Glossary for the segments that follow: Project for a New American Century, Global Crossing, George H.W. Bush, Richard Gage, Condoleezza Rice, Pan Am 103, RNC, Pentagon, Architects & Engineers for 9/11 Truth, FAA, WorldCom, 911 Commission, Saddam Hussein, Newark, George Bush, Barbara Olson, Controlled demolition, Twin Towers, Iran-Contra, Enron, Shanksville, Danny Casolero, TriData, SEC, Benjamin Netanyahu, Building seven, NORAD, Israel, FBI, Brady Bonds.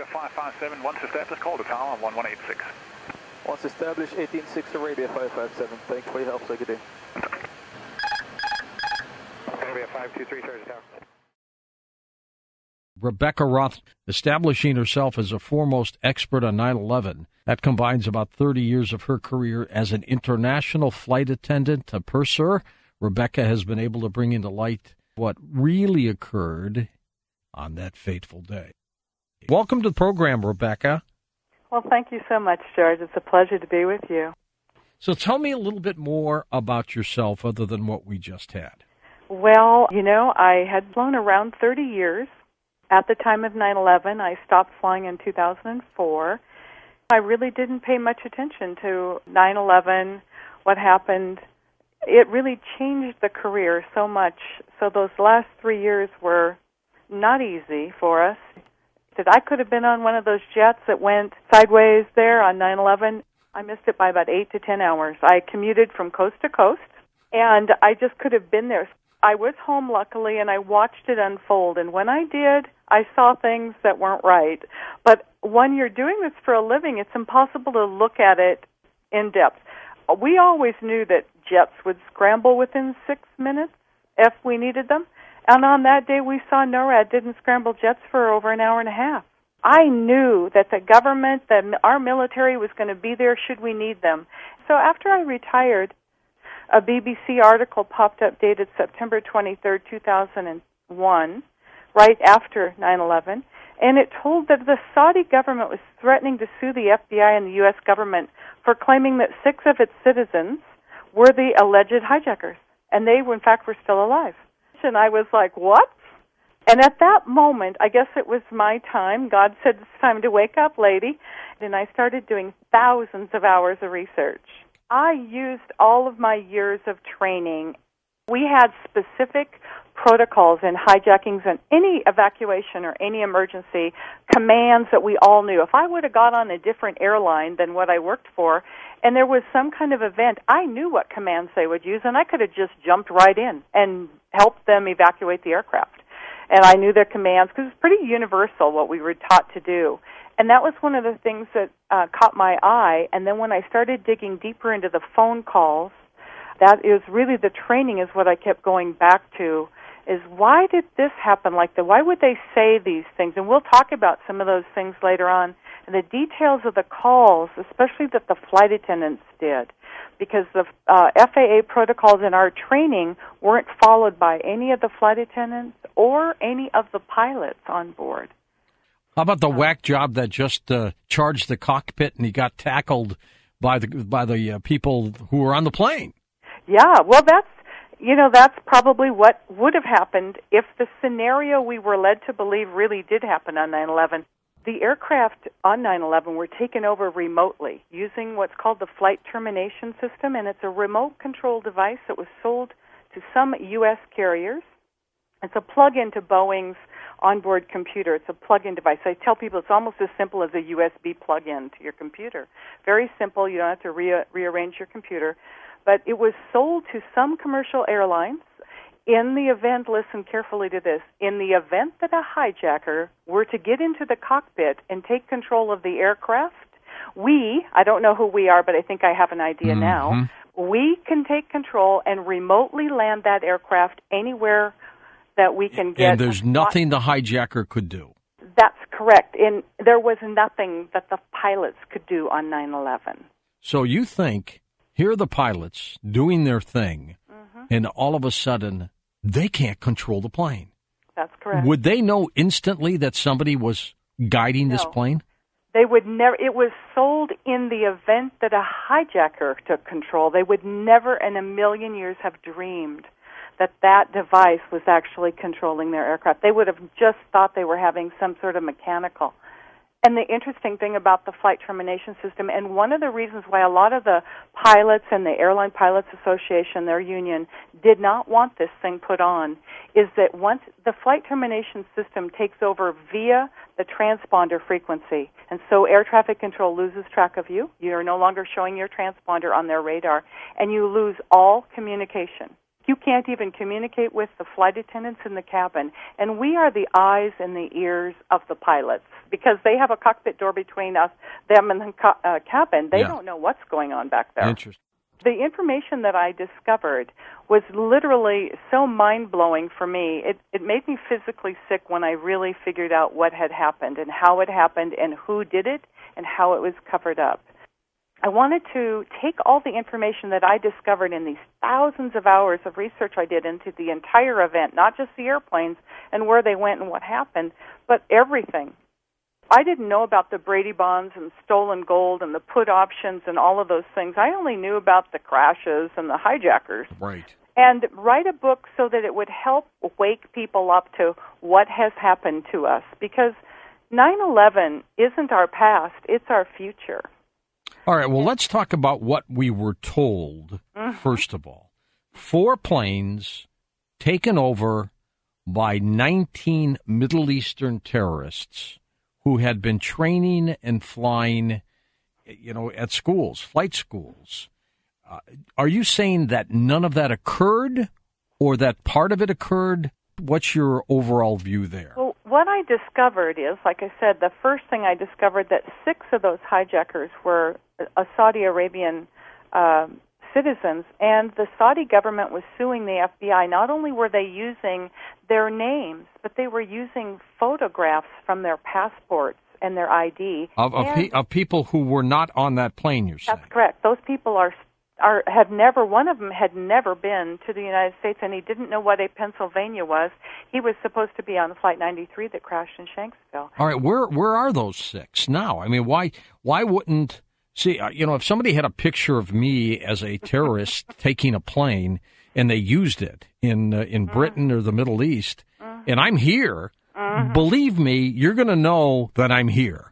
Arabia 557, once established, call the tower 1186. Once established, 186 Arabia 557. Thanks for your help, sir. Good day. Arabia 523, charge the tower. Rebekah Roth, establishing herself as a foremost expert on 9/11. That combines about 30 years of her career as an international flight attendant, a purser. Rebekah has been able to bring into light what really occurred on that fateful day. Welcome to the program, Rebekah. Well, thank you so much, George. It's a pleasure to be with you. So tell me a little bit more about yourself other than what we just had. Well, you know, I had flown around 30 years. At the time of 9/11, I stopped flying in 2004. I really didn't pay much attention to 9/11, what happened. It really changed the career so much. So those last 3 years were not easy for us. I could have been on one of those jets that went sideways there on 9/11. I missed it by about 8 to 10 hours. I commuted from coast to coast, and I just could have been there. I was home, luckily, and I watched it unfold. And when I did, I saw things that weren't right. But when you're doing this for a living, it's impossible to look at it in depth. We always knew that jets would scramble within 6 minutes if we needed them. And on that day, we saw NORAD didn't scramble jets for over an hour and a half. I knew that the government, that our military was going to be there should we need them. So after I retired, a BBC article popped up dated September 23rd, 2001, right after 9/11, and it told that the Saudi government was threatening to sue the FBI and the U.S. government for claiming that 6 of its citizens were the alleged hijackers, and they, in fact, were still alive. And I was like, what? And at that moment, I guess it was my time. God said, it's time to wake up, lady. And I started doing thousands of hours of research. I used all of my years of training. We had specific protocols in hijackings and any evacuation or any emergency commands that we all knew. If I would have got on a different airline than what I worked for, and there was some kind of event, I knew what commands they would use, and I could have just jumped right in and helped them evacuate the aircraft. And I knew their commands because it's pretty universal what we were taught to do. And that was one of the things that caught my eye. And then when I started digging deeper into the phone calls, that is really the training is what I kept going back to, is why did this happen like that? Why would they say these things? And we'll talk about some of those things later on. And the details of the calls, especially that the flight attendants did, because the FAA protocols in our training weren't followed by any of the flight attendants or any of the pilots on board. How about the whack job that just charged the cockpit and he got tackled by the people who were on the plane? Yeah, well, that's probably what would have happened if the scenario we were led to believe really did happen on 9/11. The aircraft on 9/11 were taken over remotely using what's called the flight termination system, and it's a remote control device that was sold to some U.S. carriers. It's a plug-in to Boeing's onboard computer. It's a plug-in device. I tell people it's almost as simple as a USB plug-in to your computer. Very simple. You don't have to rearrange your computer. But it was sold to some commercial airlines. In the event, listen carefully to this, in the event that a hijacker were to get into the cockpit and take control of the aircraft, we, I don't know who we are, but I think I have an idea now, we can take control and remotely land that aircraft anywhere that we can get. And there's nothing the hijacker could do. That's correct. And there was nothing that the pilots could do on 9/11. So you think, here are the pilots doing their thing, and all of a sudden, they can't control the plane. That's correct. Would they know instantly that somebody was guiding this plane? They would never. It was sold in the event that a hijacker took control. They would never in a million years have dreamed that that device was actually controlling their aircraft. They would have just thought they were having some sort of mechanical. And the interesting thing about the flight termination system, and one of the reasons why a lot of the pilots and the Airline Pilots Association, their union, did not want this thing put on, is that once the flight termination system takes over via the transponder frequency, and so air traffic control loses track of you, you are no longer showing your transponder on their radar, and you lose all communication. You can't even communicate with the flight attendants in the cabin. And we are the eyes and the ears of the pilots because they have a cockpit door between us, them and the cabin. They don't know what's going on back there. Interesting. The information that I discovered was literally so mind-blowing for me. It made me physically sick when I really figured out what had happened and how it happened and who did it and how it was covered up. I wanted to take all the information that I discovered in these thousands of hours of research I did into the entire event, not just the airplanes and where they went and what happened, but everything. I didn't know about the Brady Bonds and stolen gold and the put options and all of those things. I only knew about the crashes and the hijackers. Right. And write a book so that it would help wake people up to what has happened to us. Because 9/11 isn't our past, it's our future. All right, well, let's talk about what we were told, first of all. 4 planes taken over by 19 Middle Eastern terrorists who had been training and flying, you know, at schools, flight schools. Are you saying that none of that occurred or that part of it occurred? What's your overall view there? Well, what I discovered is, like I said, the first thing I discovered that 6 of those hijackers were Saudi Arabian citizens, and the Saudi government was suing the FBI. Not only were they using their names, but they were using photographs from their passports and their ID. Of people who were not on that plane, you're saying? That's correct. Those people one of them had never been to the United States, and he didn't know what a Pennsylvania was. He was supposed to be on Flight 93 that crashed in Shanksville. All right, where are those 6 now? I mean, why wouldn't see? You know, if somebody had a picture of me as a terrorist taking a plane and they used it in Britain or the Middle East, and I'm here, believe me, you're going to know that I'm here.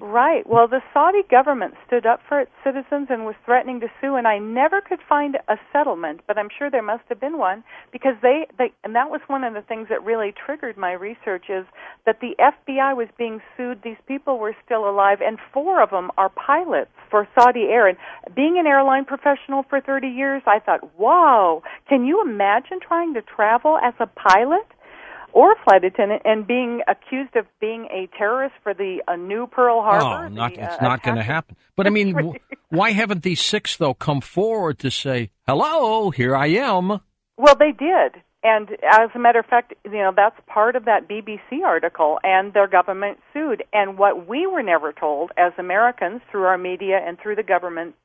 Right. Well, the Saudi government stood up for its citizens and was threatening to sue, and I never could find a settlement, but I'm sure there must have been one, because and that was one of the things that really triggered my research, is that the FBI was being sued. These people were still alive, and 4 of them are pilots for Saudi Air. And being an airline professional for 30 years, I thought, wow, can you imagine trying to travel as a pilot or a flight attendant and being accused of being a terrorist for the new Pearl Harbor? It's not going to happen. But, I mean, why haven't these 6, though, come forward to say, hello, here I am? Well, they did. And as a matter of fact, you know, that's part of that BBC article, and their government sued. And what we were never told as Americans through our media and through the government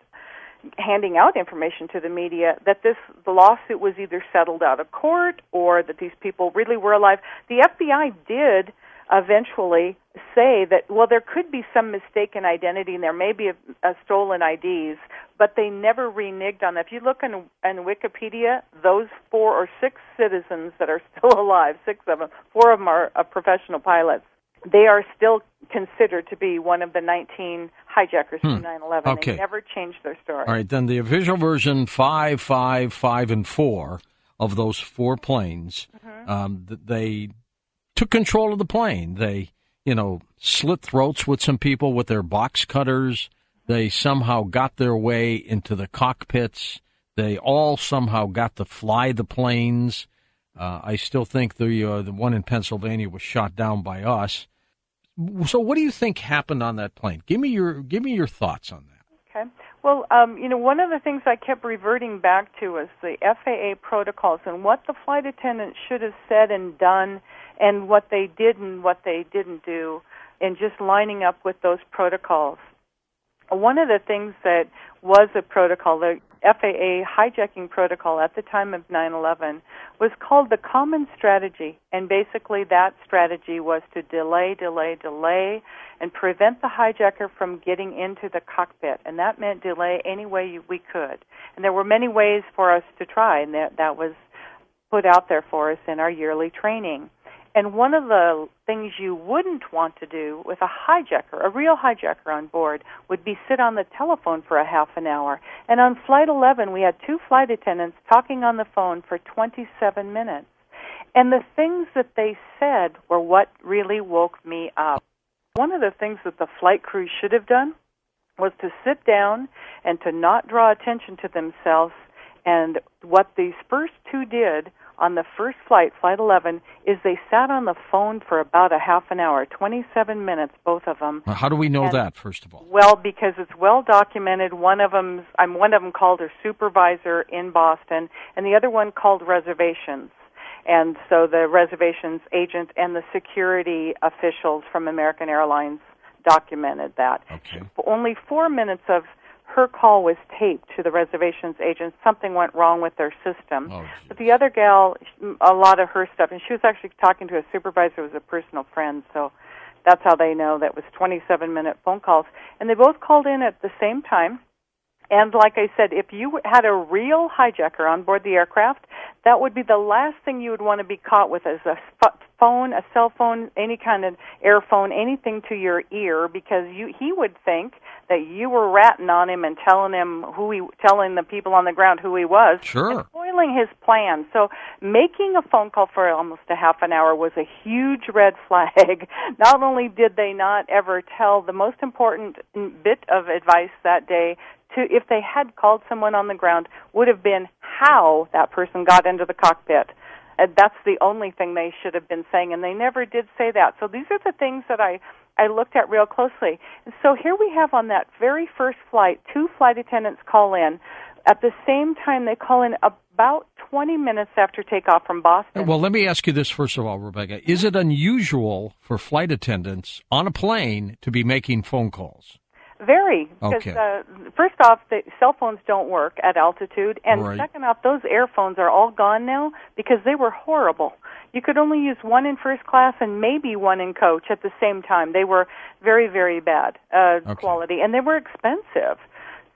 handing out information to the media, that the lawsuit was either settled out of court or that these people really were alive. The FBI did eventually say that, well, there could be some mistaken identity and there may be a stolen IDs, but they never reneged on that. If you look in Wikipedia, those 4 or 6 citizens that are still alive, 6 of them, 4 of them are professional pilots. They are still considered to be one of the 19 hijackers from 9/11. Okay. They never changed their story. All right, then the official version, 5, 5, 5, and 4 of those 4 planes, they took control of the plane. They, you know, slit throats with some people with their box cutters. They somehow got their way into the cockpits. They all somehow got to fly the planes. I still think the one in Pennsylvania was shot down by us. So, what do you think happened on that plane? Give me your thoughts on that. Okay. Well, you know, one of the things I kept reverting back to was the FAA protocols and what the flight attendants should have said and done, and what they did and what they didn't do, and just lining up with those protocols. One of the things that was a protocol, the FAA hijacking protocol at the time of 9/11, was called the Common Strategy, and basically that strategy was to delay, delay, delay, and prevent the hijacker from getting into the cockpit, and that meant delay any way we could. And there were many ways for us to try, and that was put out there for us in our yearly training. And one of the things you wouldn't want to do with a hijacker, a real hijacker on board, would be sit on the telephone for a half an hour. And on Flight 11, we had 2 flight attendants talking on the phone for 27 minutes. And the things that they said were what really woke me up. One of the things that the flight crew should have done was to sit down and to not draw attention to themselves And what these first two did on the first flight, Flight 11, is they sat on the phone for about a half an hour, 27 minutes, both of them. Now, how do we know that, first of all? Well, because it's well documented. One of them called her supervisor in Boston, and the other one called reservations. And so the reservations agent and the security officials from American Airlines documented that. Okay. Only 4 minutes of her call was taped to the reservations agent. Something went wrong with their system. Oh, but the other gal, a lot of her stuff, and she was actually talking to a supervisor who was a personal friend, so that's how they know that was 27-minute phone calls. And they both called in at the same time. And like I said, if you had a real hijacker on board the aircraft, that would be the last thing you would want to be caught with is a phone, a cell phone, any kind of airphone, anything to your ear, because he would think that you were ratting on him and telling the people on the ground who he was. Sure. Spoiling his plan. So making a phone call for almost a half an hour was a huge red flag. Not only did they not ever tell the most important bit of advice that day, if they had called someone on the ground, would have been how that person got into the cockpit. And that's the only thing they should have been saying, and they never did say that. So these are the things that I looked at real closely. And so here we have on that very first flight, two flight attendants call in. At the same time, they call in about 20 minutes after takeoff from Boston. Well, let me ask you this first of all, Rebekah. Is it unusual for flight attendants on a plane to be making phone calls? Very, because first off, the cell phones don't work at altitude, and second off, those airphones are all gone now because they were horrible. You could only use one in first class and maybe one in coach at the same time. They were very, very bad quality, and they were expensive.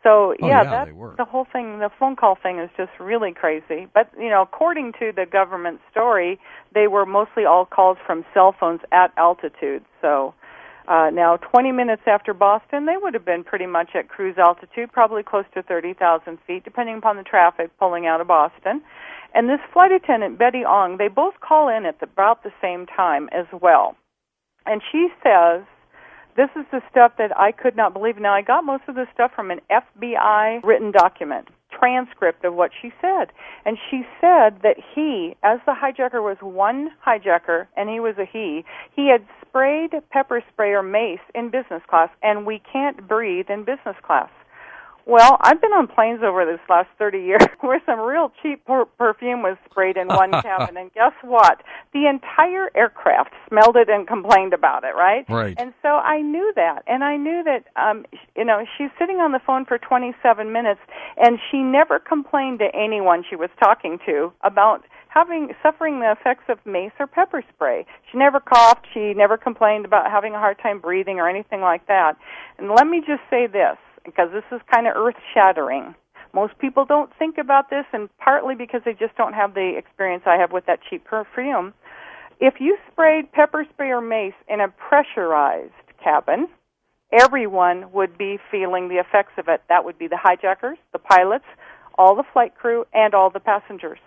So, the whole thing, the phone call thing is just really crazy. But, you know, according to the government story, they were mostly all calls from cell phones at altitude, so... Now, 20 minutes after Boston, they would have been pretty much at cruise altitude, probably close to 30,000 feet, depending upon the traffic pulling out of Boston. And this flight attendant, Betty Ong, they both call in at about the same time as well. And she says, this is the stuff that I could not believe. Now, I got most of this stuff from an FBI written document, transcript of what she said. And she said that he, as the hijacker was one hijacker, and he was a he had sprayed pepper spray or mace in business class, and we can't breathe in business class. Well, I've been on planes over this last 30 years where some real cheap perfume was sprayed in one cabin, and guess what? The entire aircraft smelled it and complained about it, right? Right. And so I knew that, and I knew that, you know, she's sitting on the phone for 27 minutes, and she never complained to anyone she was talking to about suffering the effects of mace or pepper spray. She never coughed. She never complained about having a hard time breathing or anything like that. And let me just say this, because this is kind of earth-shattering. Most people don't think about this, and partly because they just don't have the experience I have with that cheap perfume. If you sprayed pepper spray or mace in a pressurized cabin, everyone would be feeling the effects of it. That would be the hijackers, the pilots, all the flight crew, and all the passengers.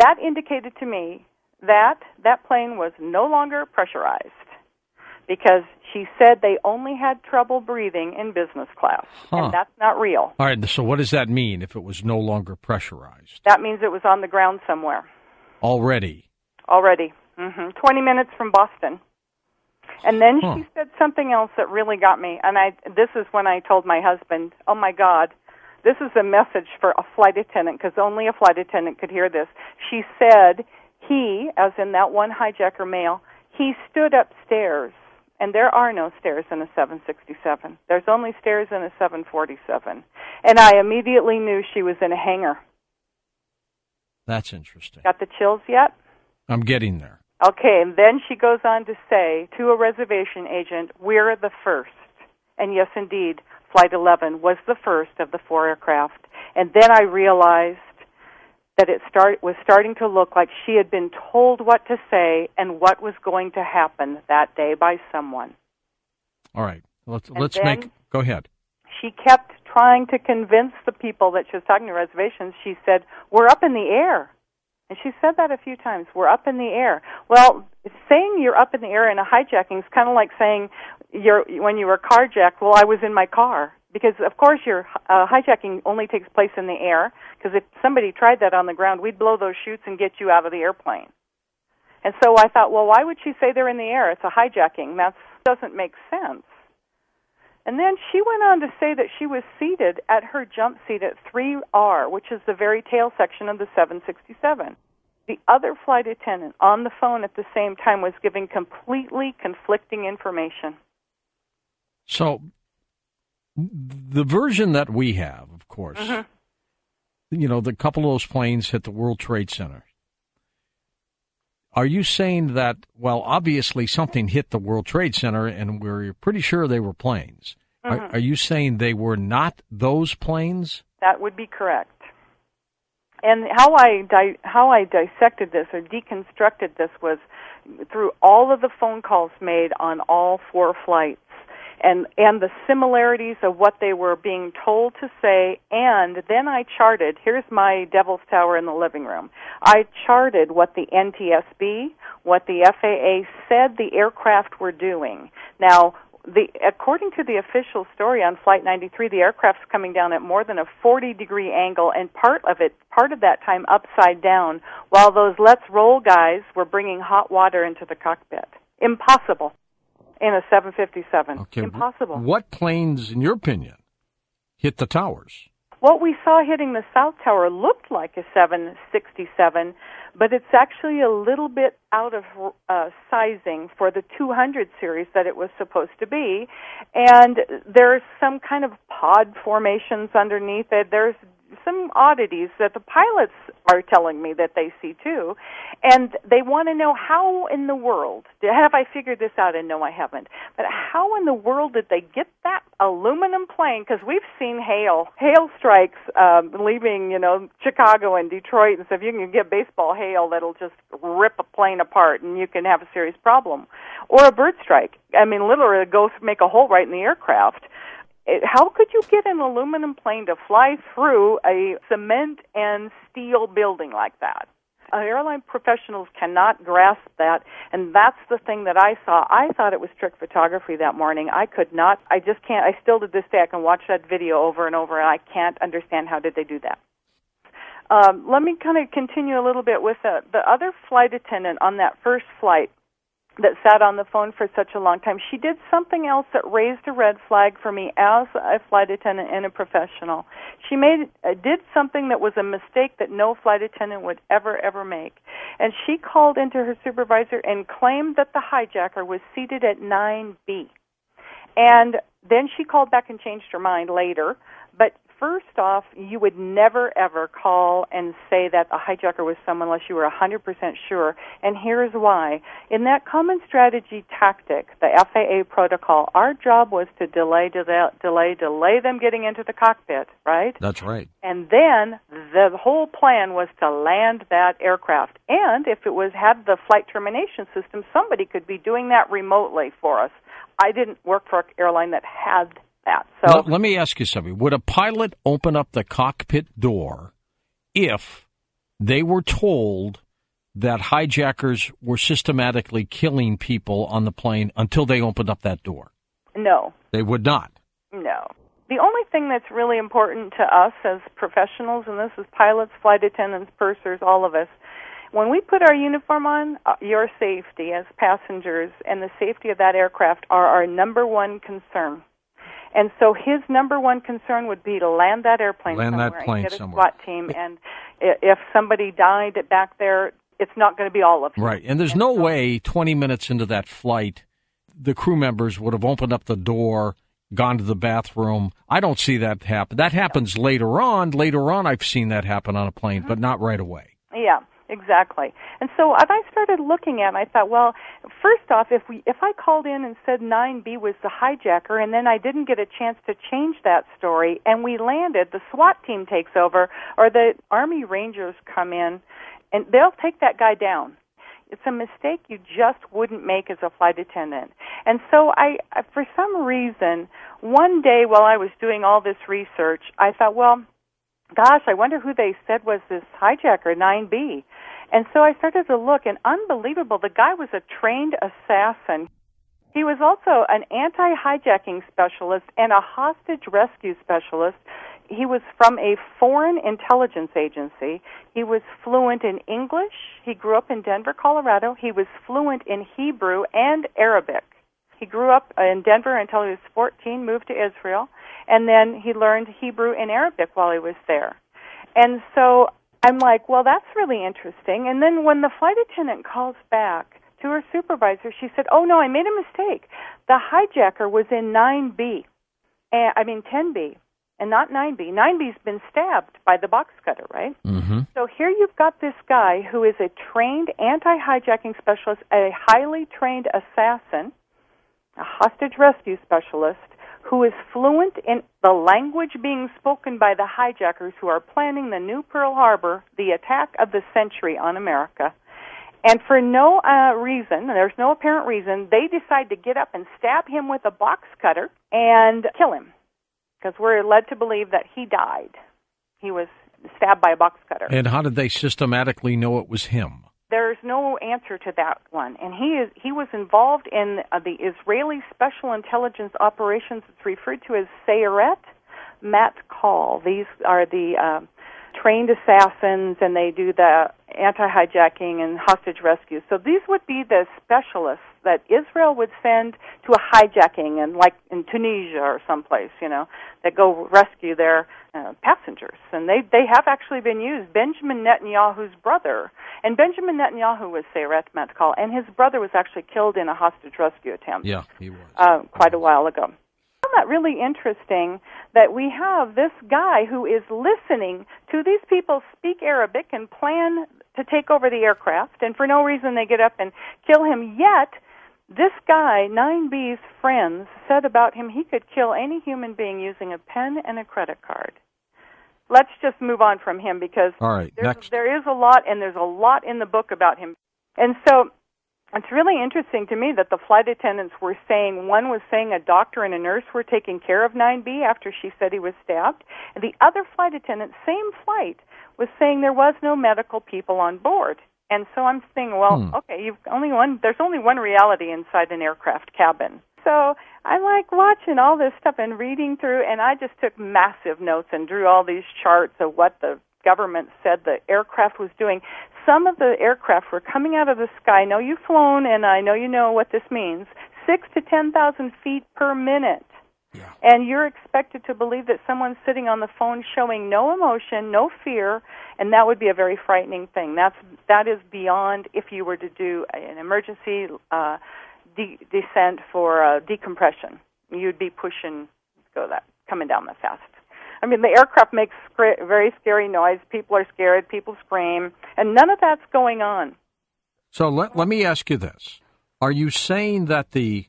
That indicated to me that that plane was no longer pressurized, because she said they only had trouble breathing in business class, and that's not real. All right, so what does that mean if it was no longer pressurized? That means it was on the ground somewhere. Already. Mm-hmm. 20 minutes from Boston. And then she said something else that really got me, and this is when I told my husband, oh, my God, this is a message for a flight attendant, because only a flight attendant could hear this. She said he, as in that one hijacker male, he stood upstairs. And there are no stairs in a 767. There's only stairs in a 747. And I immediately knew she was in a hangar. That's interesting. Got the chills yet? I'm getting there. Okay, and then she goes on to say to a reservation agent, we're the first. And yes, indeed, Flight 11 was the first of the four aircraft. And then I realized that it was starting to look like she had been told what to say and what was going to happen that day by someone. All right. Go ahead. She kept trying to convince the people that she was talking to reservations. She said, we're up in the air. And she said that a few times, we're up in the air. Well, saying you're up in the air in a hijacking is kind of like saying when you were carjacked, well, I was in my car. because, of course, your hijacking only takes place in the air, because if somebody tried that on the ground, we'd blow those chutes and get you out of the airplane. And so I thought, well, why would she say they're in the air? It's a hijacking. That doesn't make sense. And then she went on to say that she was seated at her jump seat at 3R, which is the very tail section of the 767. The other flight attendant on the phone at the same time was giving completely conflicting information. So the version that we have, of course, you know, the couple of those planes hit the World Trade Center. Are you saying that, well, obviously something hit the World Trade Center, and we're pretty sure they were planes. Are you saying they were not those planes? That would be correct. And how I dissected this or deconstructed this was through all of the phone calls made on all four flights and the similarities of what they were being told to say. And then I charted, here's my devil's tower in the living room. I charted what the NTSB, what the FAA said the aircraft were doing. Now, according to the official story on Flight 93, the aircraft's coming down at more than a 40-degree angle, and part of that time upside down, while those let's roll guys were bringing hot water into the cockpit. Impossible in a 757. Okay. Impossible. What planes, in your opinion, hit the towers? What we saw hitting the South Tower looked like a 767, but it's actually a little bit out of sizing for the 200 series that it was supposed to be. And there's some kind of pod formations underneath it. There's some oddities that the pilots are telling me that they see too. And they want to know how in the world, have I figured this out? And no, I haven't. But how in the world did they get that aluminum plane? Because we've seen hail strikes leaving, you know, Chicago and Detroit. And so if you can get baseball hail, that'll just rip a plane apart and you can have a serious problem. Or a bird strike. I mean, literally go make a hole right in the aircraft. How could you get an aluminum plane to fly through a cement and steel building like that? Airline professionals cannot grasp that, and that's the thing that I saw. I thought it was trick photography that morning. I could not. I just can't. I still to this day, I can watch that video over and over, and I can't understand how did they do that. Let me kind of continue a little bit with the other flight attendant on that first flight that sat on the phone for such a long time. She did something else that raised a red flag for me as a flight attendant and a professional. She did something that was a mistake that no flight attendant would ever make. And she called into her supervisor and claimed that the hijacker was seated at 9B. And then she called back and changed her mind later. But first off, you would never, ever call and say that the hijacker was someone unless you were 100% sure, and here's why. In that common strategy tactic, the FAA protocol, our job was to delay them getting into the cockpit, right? That's right. And then the whole plan was to land that aircraft. And if it had the flight termination system, somebody could be doing that remotely for us. I didn't work for an airline that had that. So let me ask you something. Would a pilot open up the cockpit door if they were told that hijackers were systematically killing people on the plane until they opened up that door? No. They would not? No. The only thing that's really important to us as professionals, and this is pilots, flight attendants, pursers, all of us, when we put our uniform on, your safety as passengers and the safety of that aircraft are our number one concern. And so his number one concern would be to land that airplane somewhere and get a SWAT team. And if somebody died back there, it's not going to be all of them. Right. And there's no way 20 minutes into that flight, the crew members would have opened up the door, gone to the bathroom. I don't see that happen. That happens later on. Later on, I've seen that happen on a plane, but not right away. Yeah. Exactly. And so as I started looking at it, I thought, well, first off, if I called in and said 9B was the hijacker and then I didn't get a chance to change that story and we landed, the SWAT team takes over or the Army Rangers come in and they'll take that guy down. It's a mistake you just wouldn't make as a flight attendant. And so I for some reason, one day while I was doing all this research, I thought, well, gosh, I wonder who they said was this hijacker, 9B. And so I started to look, and unbelievable, the guy was a trained assassin. He was also an anti-hijacking specialist and a hostage rescue specialist. He was from a foreign intelligence agency. He was fluent in English. He grew up in Denver, Colorado. He was fluent in Hebrew and Arabic. He grew up in Denver until he was 14, moved to Israel, and then he learned Hebrew and Arabic while he was there. And so I'm like, well, that's really interesting. And then when the flight attendant calls back to her supervisor, she said, oh, no, I made a mistake. The hijacker was in 9B, 10B, and not 9B. 9B's been stabbed by the box cutter, right? Mm-hmm. So here you've got this guy who is a trained anti-hijacking specialist, a highly trained assassin, a hostage rescue specialist, who is fluent in the language being spoken by the hijackers who are planning the new Pearl Harbor, the attack of the century on America. And for no reason, there's no apparent reason, they decide to get up and stab him with a box cutter and kill him, because we're led to believe that he died. He was stabbed by a box cutter. And how did they systematically know it was him? There's no answer to that one. And he was involved in the Israeli Special Intelligence Operations. It's referred to as Sayeret Matkal. These are the trained assassins, and they do the anti-hijacking and hostage rescue. So these would be the specialists that Israel would send to a hijacking, and like in Tunisia or someplace, you know, that go rescue their passengers. And they have actually been used. Benjamin Netanyahu's brother, and Benjamin Netanyahu was Sayeret Matkal, and his brother was actually killed in a hostage rescue attempt. Yeah, he was. Quite a while ago. I found that really interesting that we have this guy who is listening to these people speak Arabic and plan to take over the aircraft, and for no reason they get up and kill him. Yet this guy, 9B's friends, said about him he could kill any human being using a pen and a credit card. Let's just move on from him, because there is a lot, and there's a lot in the book about him. And so it's really interesting to me that the flight attendants were saying, one was saying a doctor and a nurse were taking care of 9B after she said he was stabbed. And the other flight attendant, same flight, was saying there was no medical people on board. And so I'm thinking, well, okay, there's only one reality inside an aircraft cabin. So I like watching all this stuff and reading through, and I just took massive notes and drew all these charts of what the government said the aircraft was doing. Some of the aircraft were coming out of the sky. I know you've flown, and I know you know what this means, 6,000 to 10,000 feet per minute. Yeah. And you're expected to believe that someone's sitting on the phone showing no emotion, no fear, and that would be a very frightening thing. That is beyond if you were to do an emergency descent for decompression. You'd be coming down that fast. I mean, the aircraft makes very scary noise. People are scared. People scream. And none of that's going on. So let me ask you this. Are you saying that the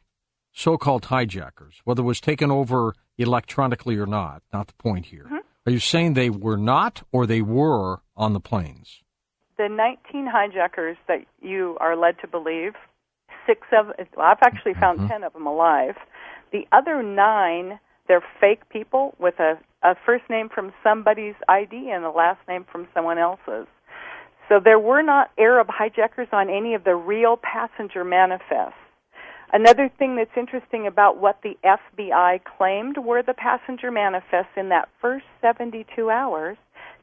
so-called hijackers, whether it was taken over electronically or not, not the point here, mm-hmm. are you saying they were not, or they were on the planes? The 19 hijackers that you are led to believe, I've actually found mm-hmm. 10 of them alive. The other 9, they're fake people with a first name from somebody's ID and a last name from someone else's. So there were not Arab hijackers on any of the real passenger manifests. Another thing that's interesting about what the FBI claimed were the passenger manifests in that first 72 hours,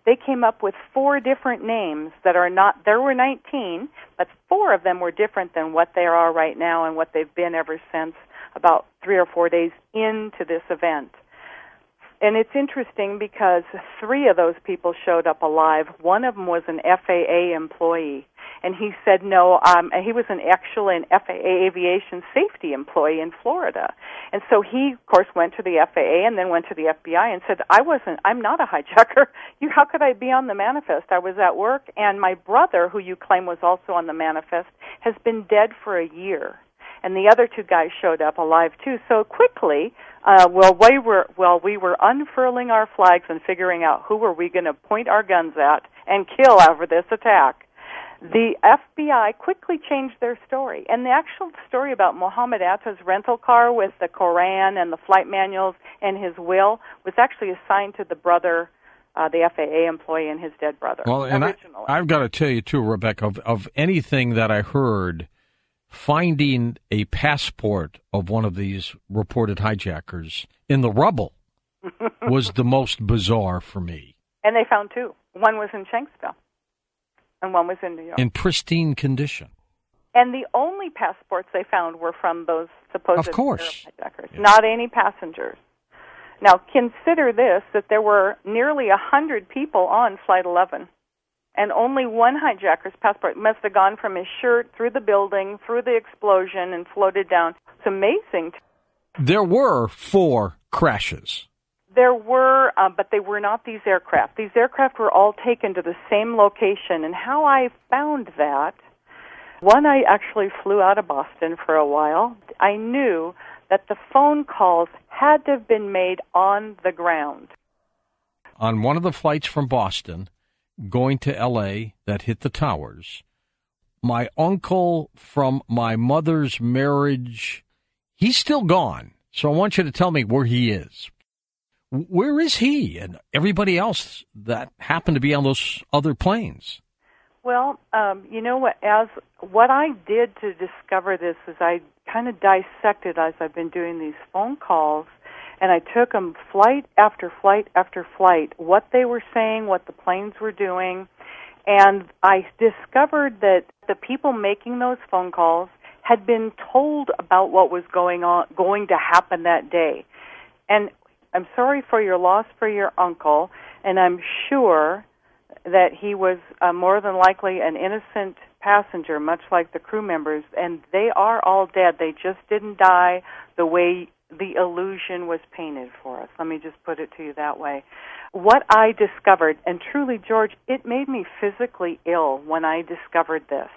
they came up with 4 different names that are not, there were 19, but 4 of them were different than what they are right now and what they've been ever since about 3 or 4 days into this event. And it's interesting because 3 of those people showed up alive. One of them was an FAA employee, and he said no. He was an FAA aviation safety employee in Florida. And so he, of course, went to the FAA and then went to the FBI and said, I'm not a hijacker. How could I be on the manifest? I was at work, and my brother, who you claim was also on the manifest, has been dead for a year. And the other 2 guys showed up alive, too. So quickly, we were unfurling our flags and figuring out who were we going to point our guns at and kill over this attack. The FBI quickly changed their story. And the actual story about Mohammed Atta's rental car with the Koran and the flight manuals and his will was actually assigned to the brother, the FAA employee, and his dead brother. Well, and I've got to tell you, too, Rebekah, of anything that I heard finding a passport of one of these reported hijackers in the rubble was the most bizarre for me. And they found two. One was in Shanksville, and one was in New York. In pristine condition. And the only passports they found were from those supposed hijackers, yeah. Not any passengers. Now, consider this, that there were nearly 100 people on Flight 11, and only one hijacker's passport must have gone from his shirt through the building, through the explosion, and floated down. It's amazing. There were 4 crashes. There were, but they were not these aircraft. These aircraft were all taken to the same location, and how I found that, one, I actually flew out of Boston for a while. I knew that the phone calls had to have been made on the ground. On one of the flights from Boston, going to L.A., that hit the towers, my uncle from my mother's marriage, he's still gone. So I want you to tell me where he is. Where is he and everybody else that happened to be on those other planes? Well, you know what, what I did to discover this is I kind of dissected as I've been doing these phone calls, and I took them flight after flight after flight, what they were saying, what the planes were doing, and I discovered that the people making those phone calls had been told about what was going to happen that day. And I'm sorry for your loss for your uncle, and I'm sure that he was more than likely an innocent passenger, much like the crew members, and they are all dead. They just didn't die the way the illusion was painted for us. Let me just put it to you that way. What I discovered, and truly, George, it made me physically ill when I discovered this.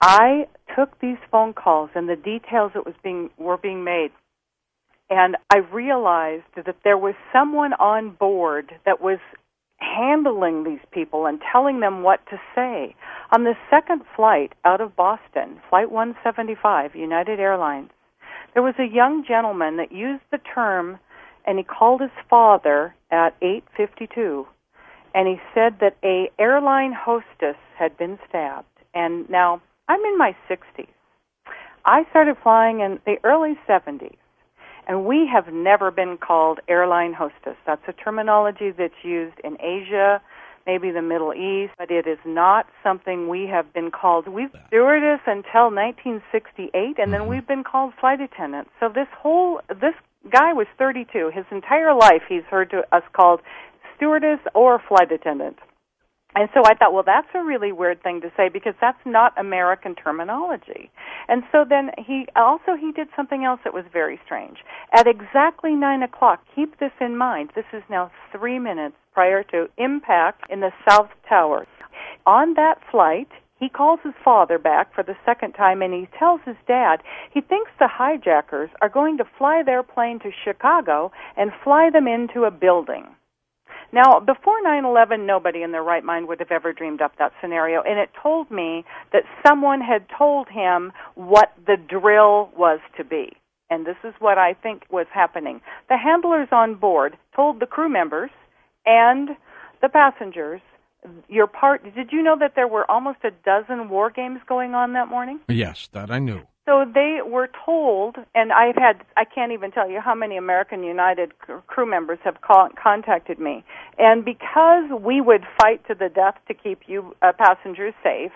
I took these phone calls and the details that were being made, and I realized that there was someone on board that was handling these people and telling them what to say. On the second flight out of Boston, Flight 175, United Airlines, there was a young gentleman that used the term, and he called his father at 8:52, and he said that an airline hostess had been stabbed. And now, I'm in my 60s. I started flying in the early 70s. And we have never been called airline hostess. That's a terminology that's used in Asia, maybe the Middle East, but it is not something we have been called. We've stewardess until 1968, and then we've been called flight attendants. So this guy was 32. His entire life he's heard us called stewardess or flight attendant. And so I thought, well, that's a really weird thing to say because that's not American terminology. And so then he did something else that was very strange. At exactly 9 o'clock, keep this in mind, this is now 3 minutes prior to impact in the South Tower. On that flight, he calls his father back for the second time, and he tells his dad he thinks the hijackers are going to fly their plane to Chicago and fly them into a building. Now, before 9/11, nobody in their right mind would have ever dreamed up that scenario, and it told me that someone had told him what the drill was to be, and this is what I think was happening. The handlers on board told the crew members and the passengers, did you know that there were almost a dozen war games going on that morning? Yes, that I knew. So they were told, and I can't even tell you how many American United crew members have contacted me. And because we would fight to the death to keep you passengers safe,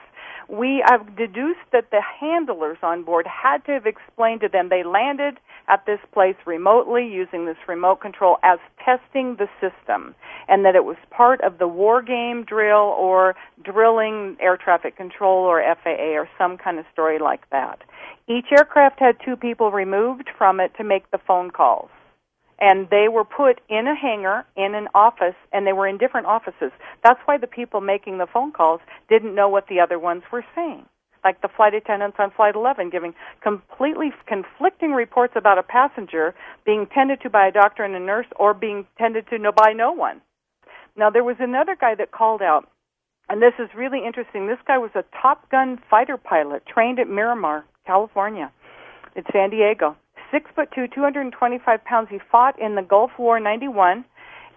we have deduced that the handlers on board had to have explained to them they landed at this place remotely using this remote control as testing the system, and that it was part of the war game drill or drilling air traffic control or FAA or some kind of story like that. Each aircraft had 2 people removed from it to make the phone calls, and they were put in a hangar, in an office, and they were in different offices. That's why the people making the phone calls didn't know what the other ones were saying, like the flight attendants on Flight 11 giving completely conflicting reports about a passenger being tended to by a doctor and a nurse or being tended to by no one. Now, there was another guy that called out, and this is really interesting. This guy was a Top Gun fighter pilot trained at Miramar, California, in San Diego. 6'2", 225 pounds. He fought in the Gulf War '91,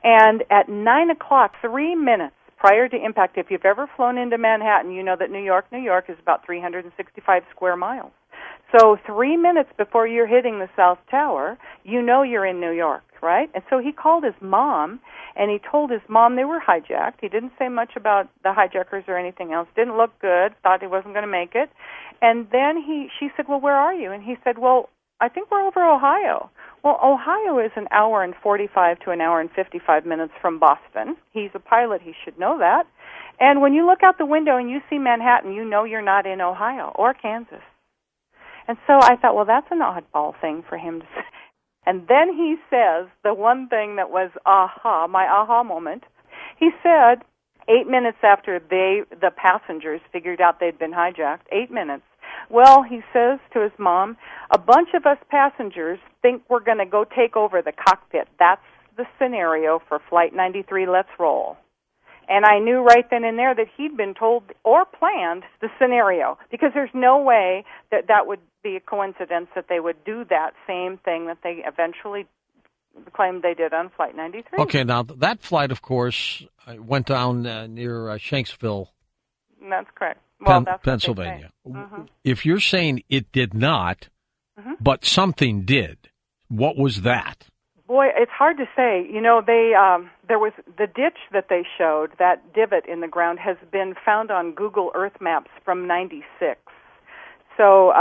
and at 9 o'clock, 3 minutes prior to impact. If you've ever flown into Manhattan, you know that New York is about 365 square miles. So 3 minutes before you're hitting the South Tower, you know you're in New York, right? And so he called his mom, and he told his mom they were hijacked. He didn't say much about the hijackers or anything else. Didn't look good, thought he wasn't going to make it. And then she said, well, where are you? And he said, well, I think we're over Ohio. Well, Ohio is an hour and 45 to an hour and 55 minutes from Boston. He's a pilot. He should know that. And when you look out the window and you see Manhattan, you know you're not in Ohio or Kansas. And so I thought, well, that's an oddball thing for him to say. And then he says the one thing that was my aha moment. He said 8 minutes after the passengers figured out they'd been hijacked, 8 minutes. Well, he says to his mom, a bunch of us passengers think we're going to go take over the cockpit. That's the scenario for Flight 93. Let's roll. And I knew right then and there that he'd been told or planned the scenario, because there's no way that that would be a coincidence that they would do that same thing that they eventually claimed they did on Flight 93. Okay, now that flight, of course, went down near Shanksville. That's correct. Well, that's Pennsylvania. Mm-hmm. If you're saying it did not, mm-hmm. but something did, what was that? Boy, it's hard to say. You know, they there was the ditch that they showed, that divot in the ground, has been found on Google Earth maps from 96. So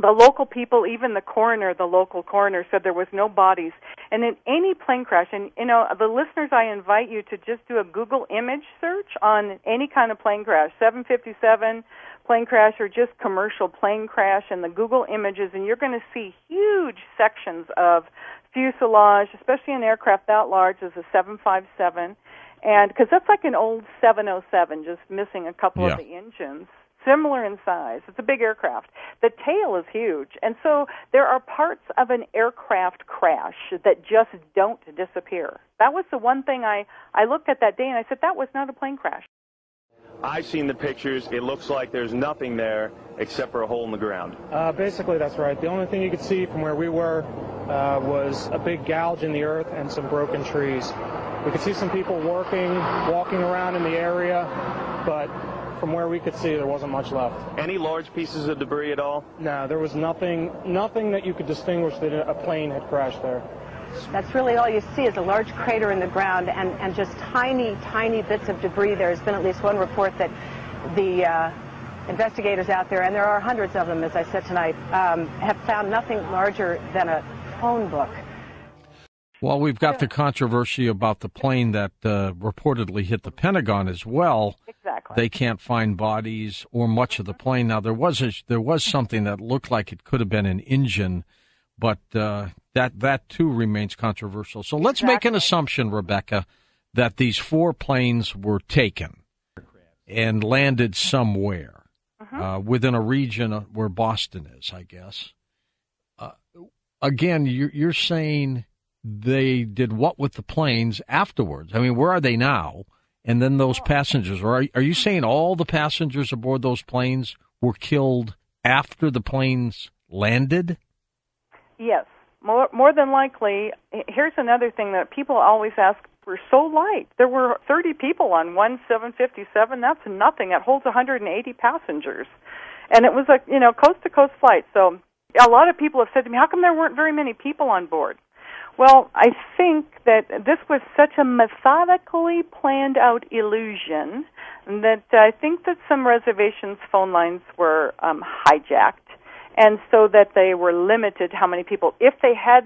the local people, even the local coroner, said there was no bodies. And in any plane crash, and, you know, the listeners, I invite you to just do a Google image search on any kind of plane crash, 757 plane crash or just commercial plane crash, and the Google images, and you're going to see huge sections of fuselage, especially an aircraft that large as a 757, and because that's like an old 707, just missing a couple of the engines, similar in size. It's a big aircraft. The tail is huge. And so there are parts of an aircraft crash that just don't disappear. That was the one thing I looked at that day, and I said, that was not a plane crash. I've seen the pictures. It looks like there's nothing there except for a hole in the ground. Basically, that's right. The only thing you could see from where we were was a big gouge in the earth and some broken trees. We could see some people walking around in the area, but from where we could see, there wasn't much left. Any large pieces of debris at all? No, there was nothing that you could distinguish that a plane had crashed there. That's really all you see, is a large crater in the ground and just tiny, tiny bits of debris. There's been at least one report that the investigators out there, and there are hundreds of them, as I said tonight, have found nothing larger than a phone book. Well, we've got the controversy about the plane that reportedly hit the Pentagon as well. Exactly. They can't find bodies or much of the plane. Now, there was something that looked like it could have been an engine, but that too remains controversial. So let's make an assumption, Rebekah, that these four planes were taken and landed somewhere within a region where Boston is, I guess. Again, you're saying they did what with the planes afterwards? I mean, where are they now? And then those passengers, are you saying all the passengers aboard those planes were killed after the planes landed? Yes, more than likely. Here's another thing that people always ask, we're so light. There were 30 people on one 757. That's nothing. It holds 180 passengers. And it was a, you know, coast-to-coast flight. So a lot of people have said to me, how come there weren't very many people on board? Well, I think that this was such a methodically planned out illusion that I think that some reservations phone lines were hijacked, and so that they were limited how many people. If they had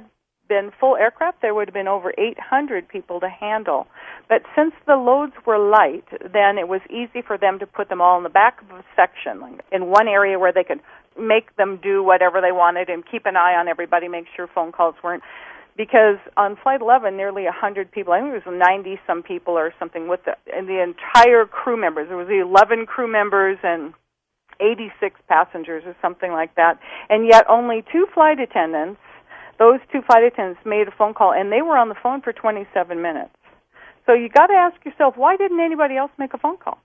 been full aircraft, there would have been over 800 people to handle. But since the loads were light, then it was easy for them to put them all in the back of a section, like in one area where they could make them do whatever they wanted and keep an eye on everybody, make sure phone calls weren't. Because on Flight 11, nearly 100 people, I think it was 90-some people or something, and the entire crew members. There was 11 crew members and 86 passengers or something like that. And yet only those two flight attendants made a phone call, and they were on the phone for 27 minutes. So you got to ask yourself, why didn't anybody else make a phone call?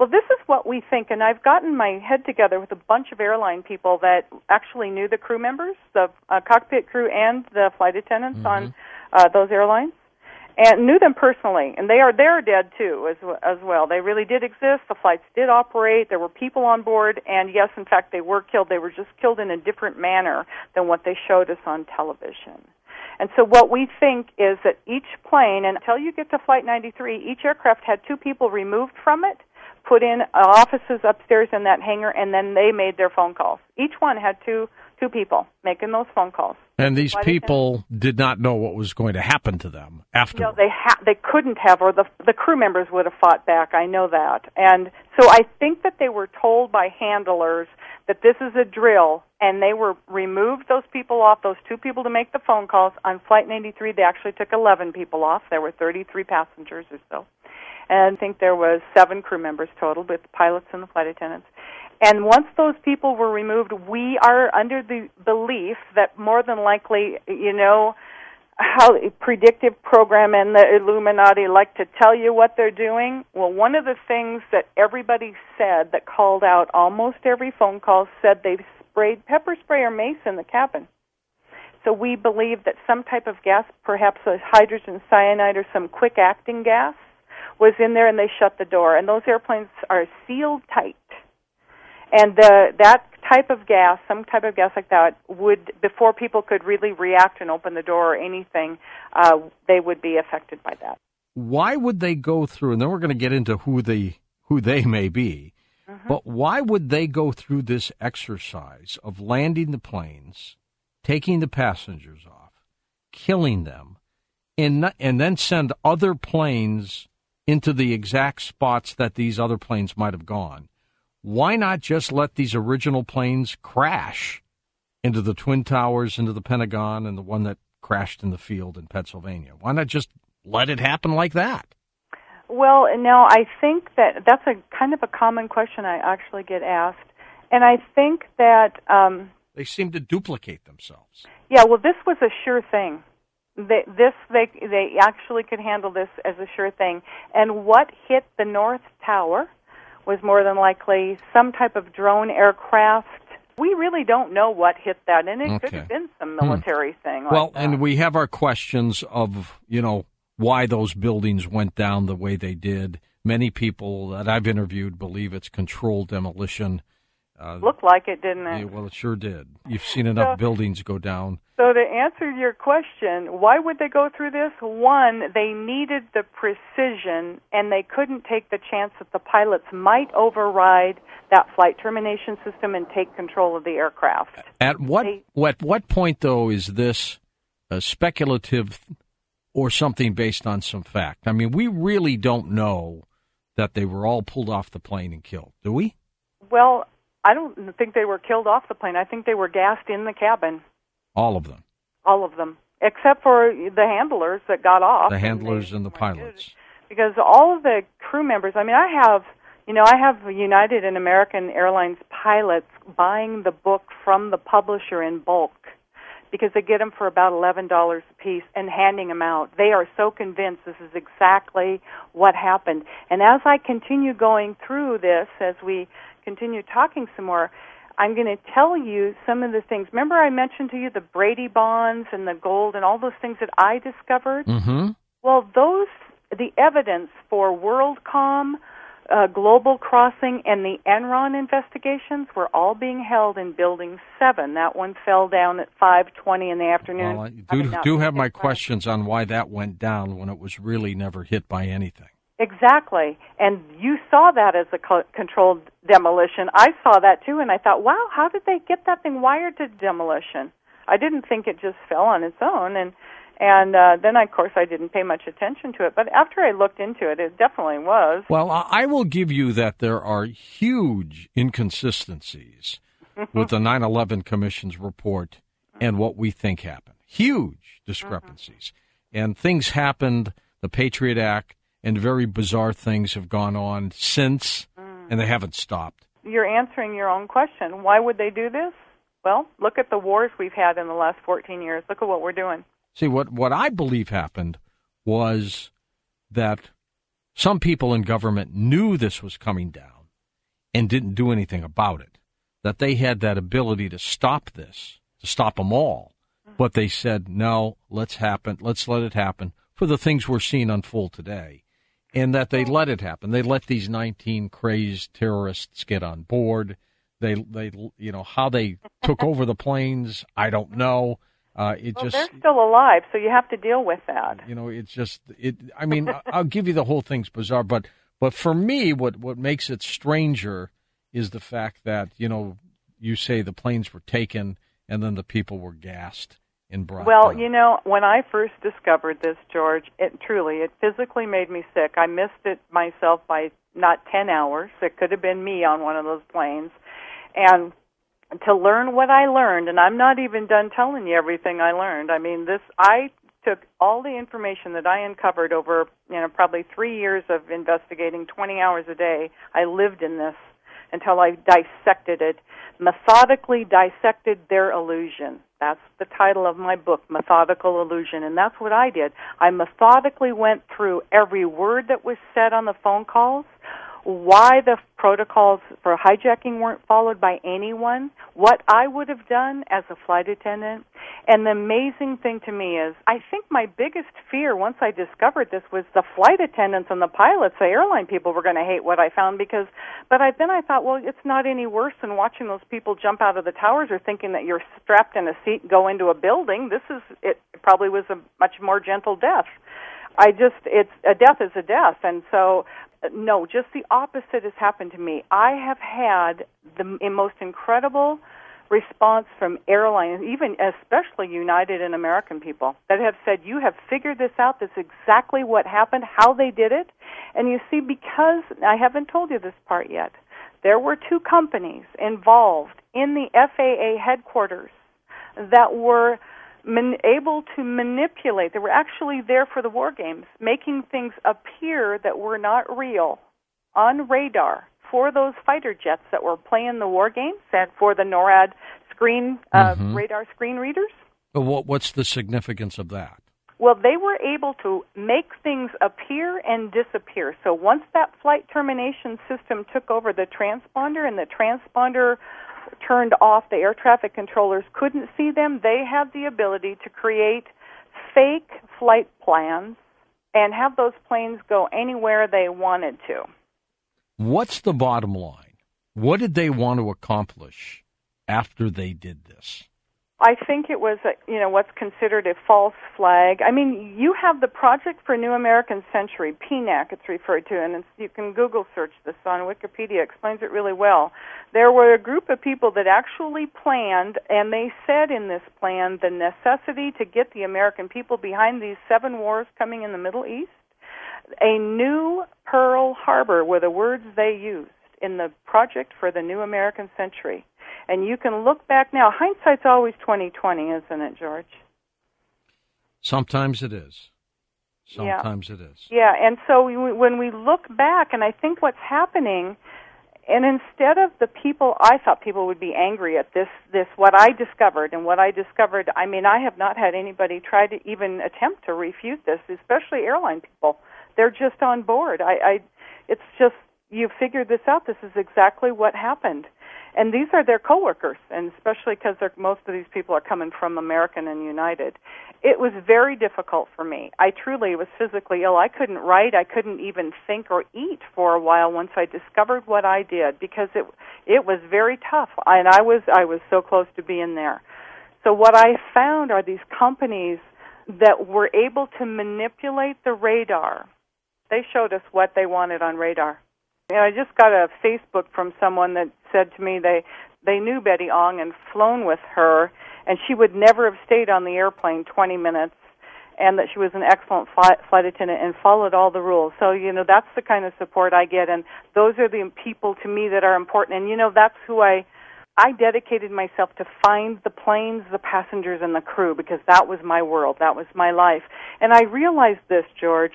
Well, this is what we think, and I've gotten my head together with a bunch of airline people that actually knew the crew members, the cockpit crew and the flight attendants on those airlines, and knew them personally, and they're dead too as well. They really did exist. The flights did operate. There were people on board, and yes, in fact, they were killed. They were just killed in a different manner than what they showed us on television. And so what we think is that each plane, and until you get to Flight 93, each aircraft had two people removed from it, put in offices upstairs in that hangar, and then they made their phone calls. Each one had two people making those phone calls. And these people did not know what was going to happen to them after. No, they couldn't have, or the crew members would have fought back. I know that. And so I think that they were told by handlers that this is a drill, and they were removed those people off, those two people to make the phone calls. On Flight 93, they actually took 11 people off. There were 33 passengers or so. And I think there was 7 crew members total with the pilots and the flight attendants. And once those people were removed, we are under the belief that more than likely, you know, how the predictive program and the Illuminati like to tell you what they're doing. Well, one of the things that everybody said that called out almost every phone call said they sprayed pepper spray or mace in the cabin. So we believe that some type of gas, perhaps a hydrogen cyanide or some quick-acting gas, was in there, and they shut the door. And those airplanes are sealed tight. And that type of gas, some type of gas like that, would, before people could really react and open the door or anything, they would be affected by that. Why would they go through, and then we're going to get into who they may be, but why would they go through this exercise of landing the planes, taking the passengers off, killing them, and then send other planes into the exact spots that these other planes might have gone? Why not just let these original planes crash into the Twin Towers, into the Pentagon, and the one that crashed in the field in Pennsylvania? Why not just let it happen like that? Well, now, I think that's a kind of a common question I actually get asked. And I think that... they seem to duplicate themselves. Yeah, well, this was a sure thing. They actually could handle this as a sure thing. And what hit the North Tower was more than likely some type of drone aircraft. We really don't know what hit that, and it could have been some military thing. And we have our questions of, you know, why those buildings went down the way they did. Many people that I've interviewed believe it's controlled demolition. Looked like it, didn't it? Yeah, well, it sure did. You've seen enough buildings go down. So to answer your question, why would they go through this? One, they needed the precision, and they couldn't take the chance that the pilots might override that flight termination system and take control of the aircraft. At what point, though, is this speculative or something based on some fact? I mean, we really don't know that they were all pulled off the plane and killed, do we? Well, I don't think they were killed off the plane. I think they were gassed in the cabin. All of them? All of them, except for the handlers that got off. The handlers and the pilots. Because all of the crew members, I mean, I have United and American Airlines pilots buying the book from the publisher in bulk because they get them for about $11 a piece and handing them out. They are so convinced this is exactly what happened. And as I continue going through this, as we continue talking some more, I'm going to tell you some of the things. Remember I mentioned to you the Brady Bonds and the gold and all those things that I discovered? Mm-hmm. Well, the evidence for WorldCom, Global Crossing, and the Enron investigations were all being held in Building 7. That one fell down at 5:20 in the afternoon. Well, I do have my questions on why that went down when it was really never hit by anything. Exactly. And you saw that as a controlled demolition. I saw that, too, and I thought, wow, how did they get that thing wired to demolition? I didn't think it just fell on its own, and then, of course, I didn't pay much attention to it. But after I looked into it, it definitely was. Well, I will give you that there are huge inconsistencies with the 9/11 Commission's report and what we think happened. Huge discrepancies. Mm-hmm. And things happened, the Patriot Act, and very bizarre things have gone on since, and they haven't stopped. You're answering your own question. Why would they do this? Well, look at the wars we've had in the last 14 years. Look at what we're doing. See, what I believe happened was that some people in government knew this was coming down and didn't do anything about it, that they had that ability to stop this, to stop them all. But they said, no, let's let it happen. for the things we're seeing unfold today, and that they let it happen. They let these 19 crazed terrorists get on board. They you know, how they took over the planes, I don't know. They're still alive, so you have to deal with that. You know, it's just, I mean, I'll give you the whole thing's bizarre, but for me, what makes it stranger is the fact that, you know, you say the planes were taken and then the people were gassed and brought down. You know, when I first discovered this, George, it physically made me sick. I missed it myself by not 10 hours. It could have been me on one of those planes. And to learn what I learned, and I'm not even done telling you everything I learned. I mean, I took all the information that I uncovered over, probably 3 years of investigating, 20 hours a day. I lived in this until I dissected it, methodically dissected their illusion. That's the title of my book, Methodical Illusion, and that's what I did. I methodically went through every word that was said on the phone calls, why the protocols for hijacking weren't followed by anyone, what I would have done as a flight attendant. And the amazing thing to me is, I think my biggest fear once I discovered this was the flight attendants and the pilots, the airline people were going to hate what I found but then I thought, well, it's not any worse than watching those people jump out of the towers or thinking that you're strapped in a seat and go into a building. It probably was a much more gentle death. A death is a death, and so no, just the opposite has happened to me. I have had the most incredible response from airlines, even especially United and American people, that have said, you have figured this out. That's exactly what happened, how they did it. And you see, because I haven't told you this part yet, there were two companies involved in the FAA headquarters that were able to manipulate. They were actually there for the war games, making things appear that were not real on radar for those fighter jets that were playing the war games and for the NORAD radar screen readers. But what's the significance of that? Well, they were able to make things appear and disappear. So once that flight termination system took over the transponder and the transponder turned off, the air traffic controllers couldn't see them, they had the ability to create fake flight plans and have those planes go anywhere they wanted to. What's the bottom line? What did they want to accomplish after they did this? I think it was, what's considered a false flag. I mean, you have the Project for a New American Century, PNAC it's referred to, and you can Google search this on Wikipedia. It explains it really well. There were a group of people that actually planned, and they said in this plan, the necessity to get the American people behind these 7 wars coming in the Middle East, a new Pearl Harbor were the words they used in the Project for the New American Century. And you can look back now. Hindsight's always 20/20, isn't it, George? Sometimes it is. Sometimes it is. Yeah, and so when we look back, and I think what's happening, and instead of the people, I thought people would be angry at this what I discovered, I mean, I have not had anybody try to even attempt to refute this, especially airline people. They're just on board. It's just, you figured this out. This is exactly what happened. And these are their coworkers, and especially because most of these people are coming from American and United. It was very difficult for me. I truly was physically ill. I couldn't write. I couldn't even think or eat for a while once I discovered what I did, because it was very tough, and I was so close to being there. So what I found are these companies that were able to manipulate the radar. They showed us what they wanted on radar. I just got a Facebook from someone that said to me they knew Betty Ong and flown with her, and she would never have stayed on the airplane 20 minutes, and that she was an excellent flight attendant and followed all the rules. So, that's the kind of support I get, and those are the people to me that are important. And, that's who I dedicated myself to find the planes, the passengers, and the crew, because that was my world. That was my life. And I realized this, George,